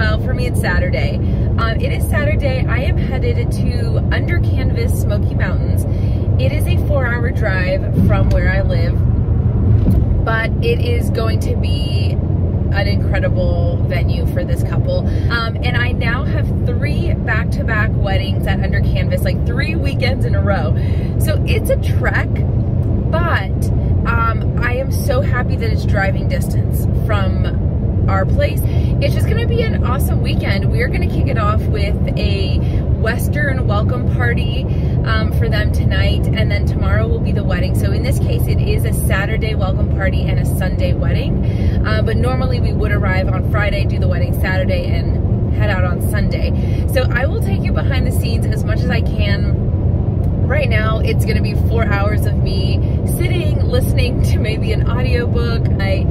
well, for me it's Saturday. It is Saturday. I am headed to Under Canvas Smoky Mountains. It is a 4-hour drive from where I live, but it is going to be an incredible venue for this couple. And I now have 3 back-to-back weddings at Under Canvas, like 3 weekends in a row. So it's a trek, but I am so happy that it's driving distance from our place. It's just gonna be an awesome weekend. We are gonna kick it off with a Western welcome party for them tonight, and then tomorrow will be the wedding. So in this case, it is a Saturday welcome party and a Sunday wedding, but normally we would arrive on Friday, do the wedding Saturday, and head out on Sunday. So I will take you behind the scenes as much as I can. Right now, it's gonna be 4 hours of me sitting, listening to maybe an audiobook, my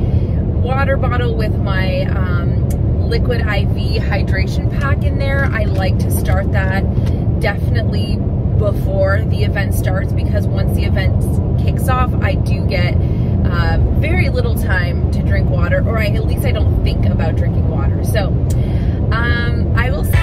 water bottle with my Liquid IV hydration pack in there. I like to start that definitely before the event starts, because once the event kicks off, I do get very little time to drink water, or at least I don't think about drinking water. So I will say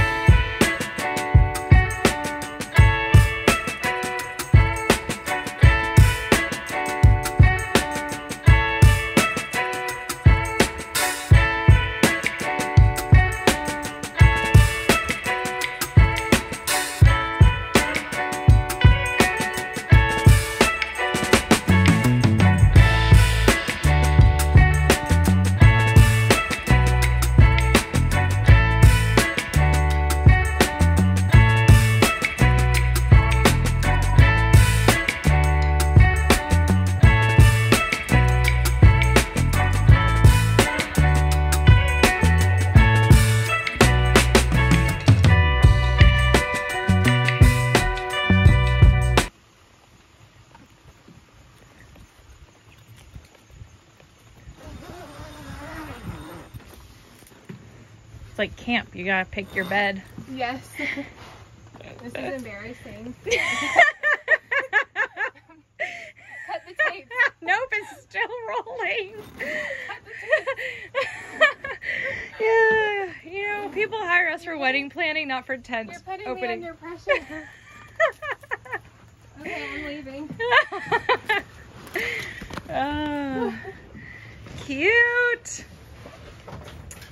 it's like camp. You gotta pick your bed. Yes. This is embarrassing. Cut the tape. Nope, it's still rolling. Cut the tape. Yeah, you know, people hire us for wedding planning, not for tent opening. You're putting me under pressure. Okay, I'm leaving. Cute.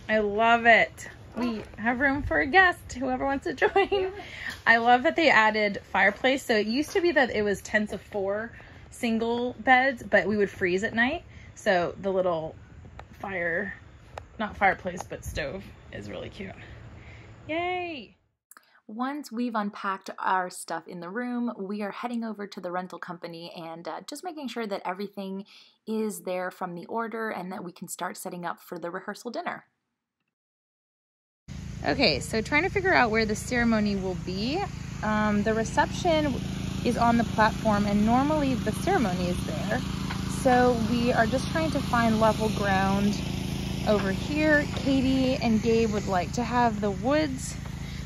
I love it. We have room for a guest, whoever wants to join. I love that they added fireplace. So it used to be that it was tents of 4 single beds, but we would freeze at night. So the little fire, not fireplace, but stove is really cute. Yay. Once we've unpacked our stuff in the room, we are heading over to the rental company and just making sure that everything is there from the order and that we can start setting up for the rehearsal dinner. Okay, so trying to figure out where the ceremony will be. The reception is on the platform, and normally the ceremony is there. So we are just trying to find level ground over here. Katie and Gabe would like to have the woods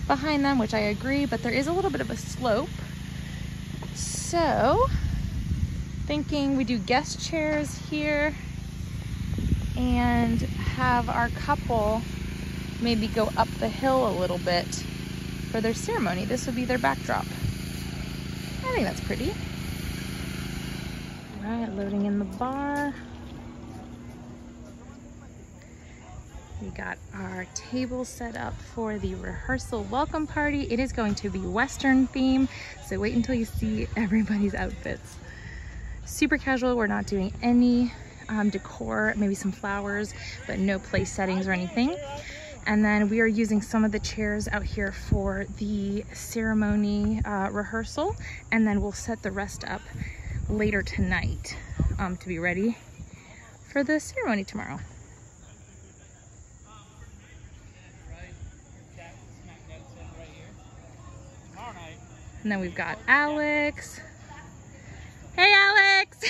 behind them, which I agree, but there is a little bit of a slope. So, thinking we do guest chairs here and have our couple maybe go up the hill a little bit for their ceremony. This would be their backdrop. I think that's pretty. All right, loading in the bar. We got our table set up for the rehearsal welcome party. It is going to be Western theme, so wait until you see everybody's outfits. Super casual, we're not doing any decor, maybe some flowers, but no place settings or anything. And then we are using some of the chairs out here for the ceremony rehearsal, and then we'll set the rest up later tonight to be ready for the ceremony tomorrow. And then we've got Alex. Hey, Alex. See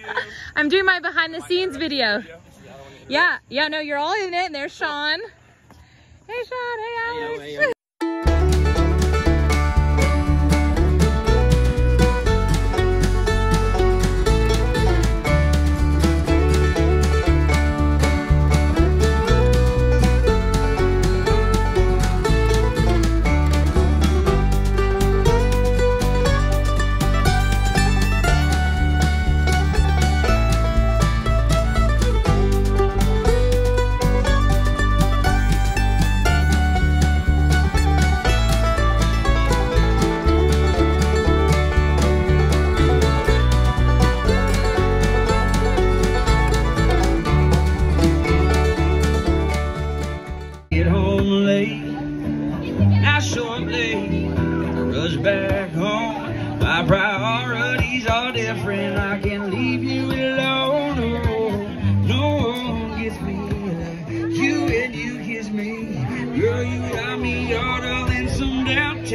you. I'm doing my behind the scenes video. Yeah, yeah, no, you're all in it. And there's Sean. Hey, Sean. Hey, Alex. Hey, yo, hey, yo.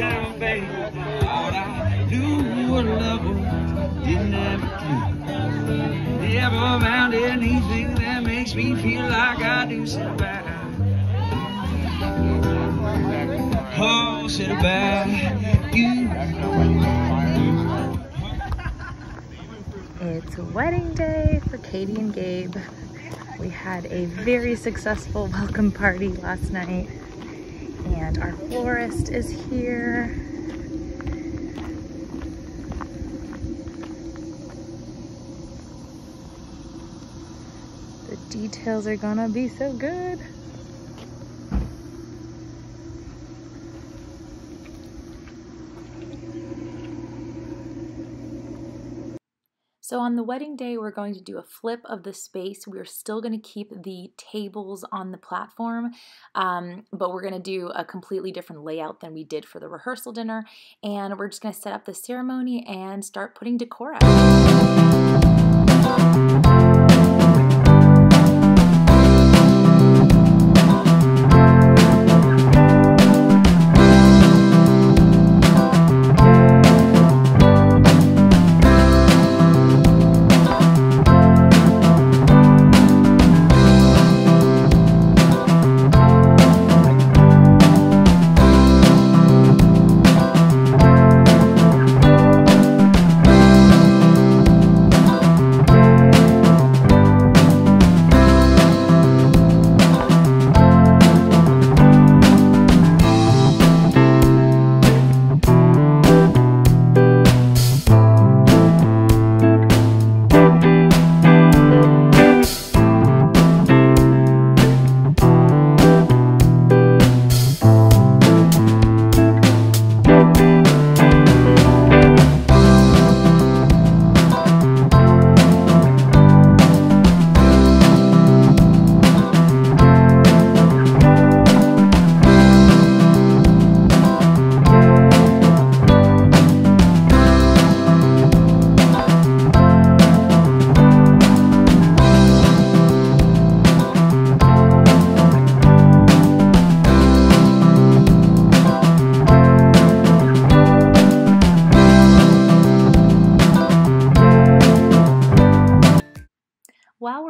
sunshine, baby. Thought I knew what love was, didn't have a clue. Never found anything that makes me feel like I do. Sit back, oh, sit back, you. It's wedding day for Katie and Gabe. We had a very successful welcome party last night, and our florist is here. The details are gonna be so good. So on the wedding day, we're going to do a flip of the space. We're still going to keep the tables on the platform, but we're going to do a completely different layout than we did for the rehearsal dinner. And we're just going to set up the ceremony and start putting decor out.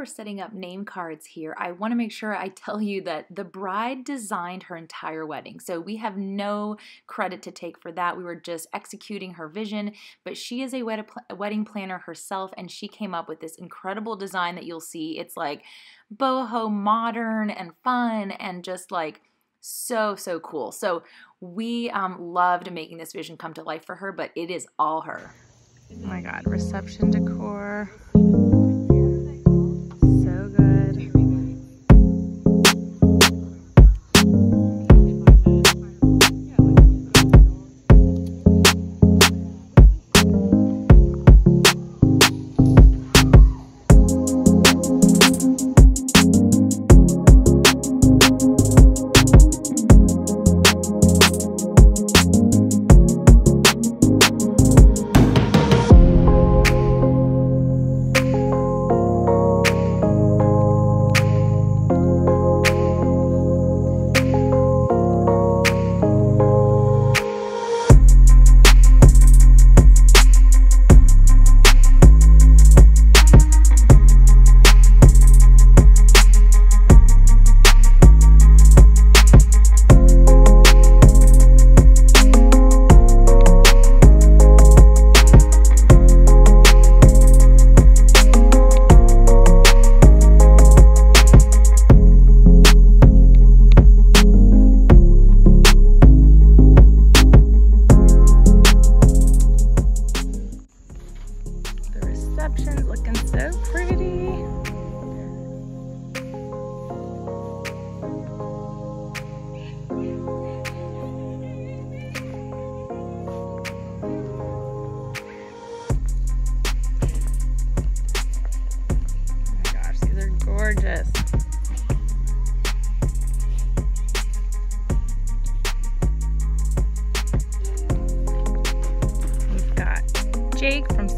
Setting up name cards here, I want to make sure I tell you that the bride designed her entire wedding. So we have no credit to take for that. We were just executing her vision, but she is a wedding planner herself, and she came up with this incredible design that you'll see. It's like boho modern and fun and just like so cool. So we loved making this vision come to life for her, but it is all her. Oh my God, reception decor.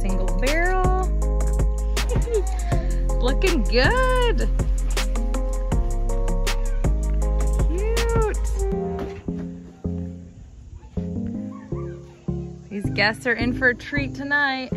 Single Barrel. Looking good. Cute. guests are in for a treat tonight.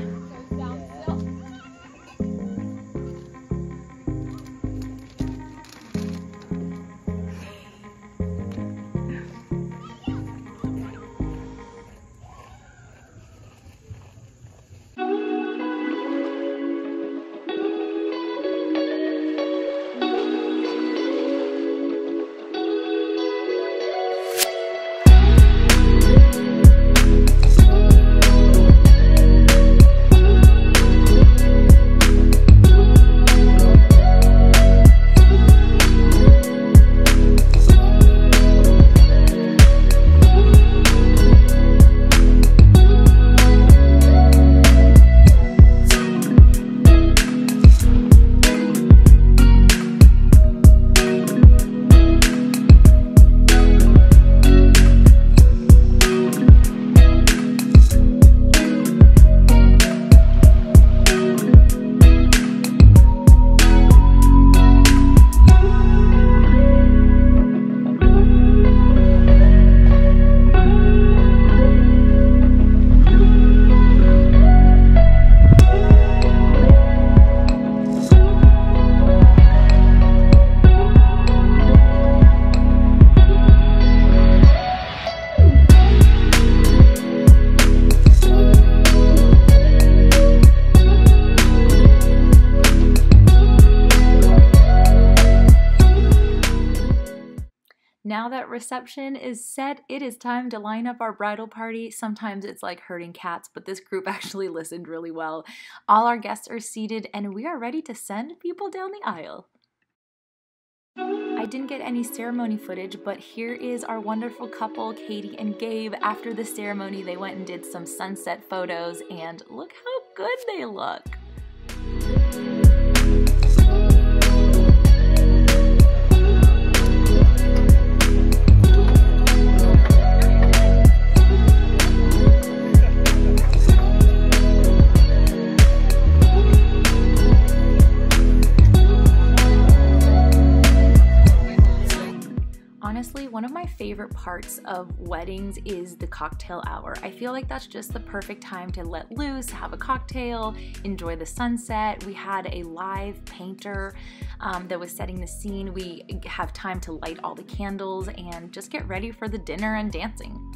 Now that reception is set, it is time to line up our bridal party. Sometimes it's like herding cats, but this group actually listened really well. All our guests are seated and we are ready to send people down the aisle. I didn't get any ceremony footage, but here is our wonderful couple, Katie and Gabe. After the ceremony, they went and did some sunset photos, and look how good they look. Honestly, one of my favorite parts of weddings is the cocktail hour. I feel like that's just the perfect time to let loose, have a cocktail, enjoy the sunset. We had a live painter that was setting the scene. We have time to light all the candles and just get ready for the dinner and dancing.